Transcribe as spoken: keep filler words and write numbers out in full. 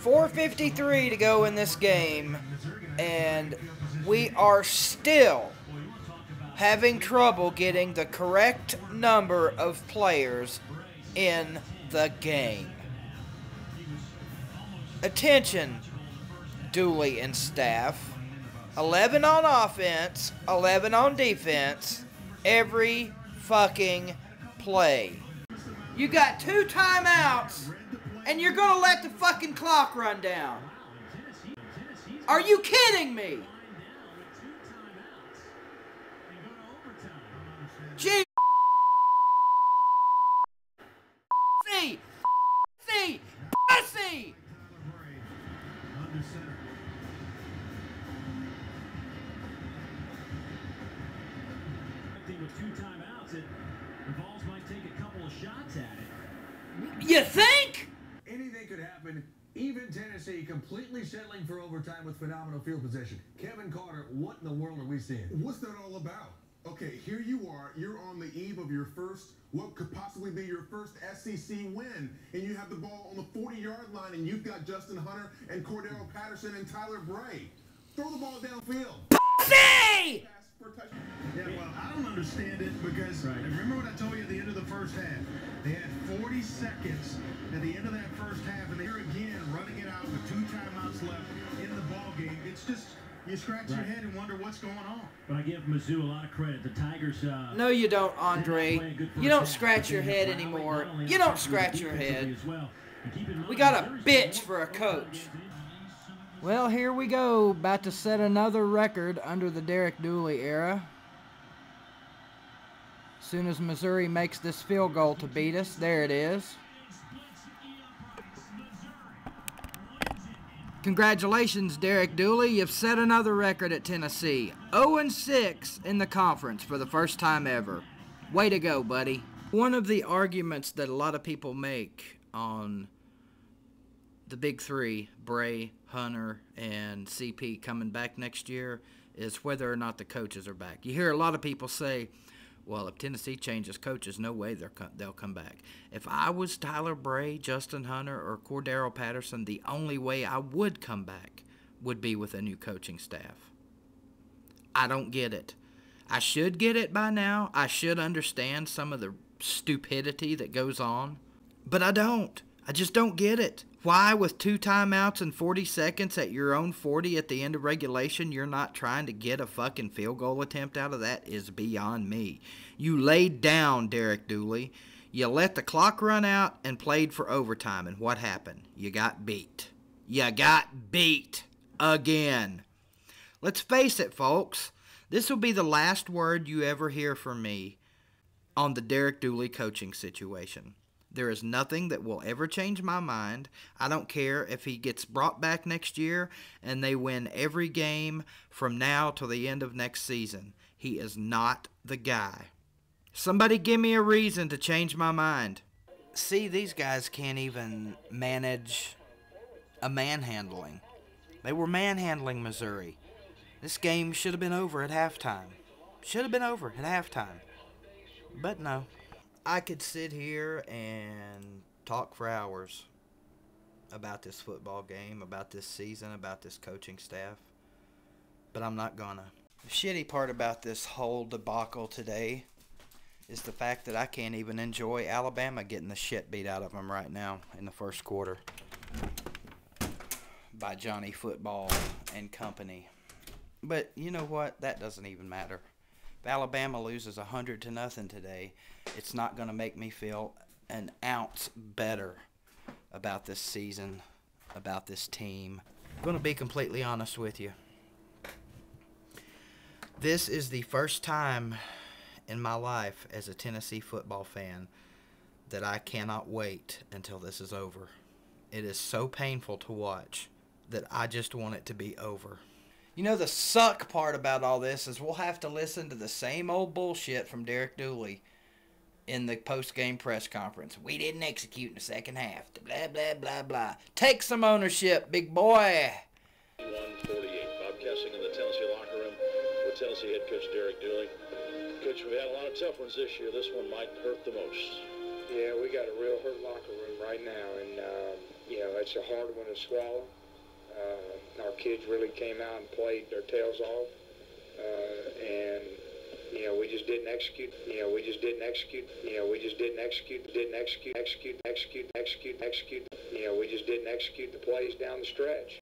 four fifty-three to go in this game, and we are still having trouble getting the correct number of players in the game. Attention, Dooley and staff. eleven on offense, eleven on defense, every fucking play. You got two timeouts, and you're gonna let the fucking clock run down. Are you kidding me? Gee. See. See. Pussy. With two timeouts, it, the balls might take a couple of shots at it. You think? Anything could happen. Even Tennessee completely settling for overtime with phenomenal field position. Kevin Carter, what in the world are we seeing? What's that all about? Okay, here you are. You're on the eve of your first, what could possibly be your first S E C win, and you have the ball on the forty-yard line, and you've got Justin Hunter and Cordarrelle Patterson and Tyler Bray. Throw the ball downfield. Pussy! Yeah, well, I don't understand it because right. Remember what I told you at the end of the first half? They had forty seconds at the end of that first half, and they're again running it out with two timeouts left in the ball game. It's just you scratch right. your head and wonder what's going on. But I give Mizzou a lot of credit. The Tigers. Uh, no, you don't, Andre. You don't scratch your head anymore. You don't scratch your head. We got a bitch for a coach. Well, here we go, about to set another record under the Derek Dooley era. As soon as Missouri makes this field goal to beat us, there it is. Congratulations, Derek Dooley. You've set another record at Tennessee. oh and six in the conference for the first time ever. Way to go, buddy. One of the arguments that a lot of people make on the big three, Bray, Hunter, and C P coming back next year, is whether or not the coaches are back. You hear a lot of people say, well, if Tennessee changes coaches, no way they're co they'll come back. If I was Tyler Bray, Justin Hunter, or Cordarrelle Patterson, the only way I would come back would be with a new coaching staff. I don't get it. I should get it by now. I should understand some of the stupidity that goes on, but I don't. I just don't get it. Why, with two timeouts and forty seconds at your own forty at the end of regulation, you're not trying to get a fucking field goal attempt out of that is beyond me. You laid down, Derek Dooley. You let the clock run out and played for overtime. And what happened? You got beat. You got beat again. Let's face it, folks. This will be the last word you ever hear from me on the Derek Dooley coaching situation. There is nothing that will ever change my mind. I don't care if he gets brought back next year and they win every game from now till the end of next season. He is not the guy. Somebody give me a reason to change my mind. See, these guys can't even manage a manhandling. They were manhandling Missouri. This game should have been over at halftime. Should have been over at halftime. But no. I could sit here and talk for hours about this football game, about this season, about this coaching staff, but I'm not gonna. The shitty part about this whole debacle today is the fact that I can't even enjoy Alabama getting the shit beat out of them right now in the first quarter by Johnny Football and company. But you know what? That doesn't even matter. If Alabama loses a hundred to nothing today, it's not going to make me feel an ounce better about this season, about this team. I'm going to be completely honest with you. This is the first time in my life as a Tennessee football fan that I cannot wait until this is over. It is so painful to watch that I just want it to be over. You know, the suck part about all this is we'll have to listen to the same old bullshit from Derek Dooley in the post-game press conference. We didn't execute in the second half. Blah, blah, blah, blah. Take some ownership, big boy. one forty-eight. Bob Kessing in the Tennessee locker room with Tennessee head coach Derek Dooley. Coach, we had a lot of tough ones this year. This one might hurt the most. Yeah, we got a real hurt locker room right now, and, um, you know, it's a hard one to swallow. Uh, our kids really came out and played their tails off, uh, and, you know, we just didn't execute, you know, we just didn't execute, you know, we just didn't execute, didn't execute, execute, execute, execute, execute, you know, we just didn't execute the plays down the stretch.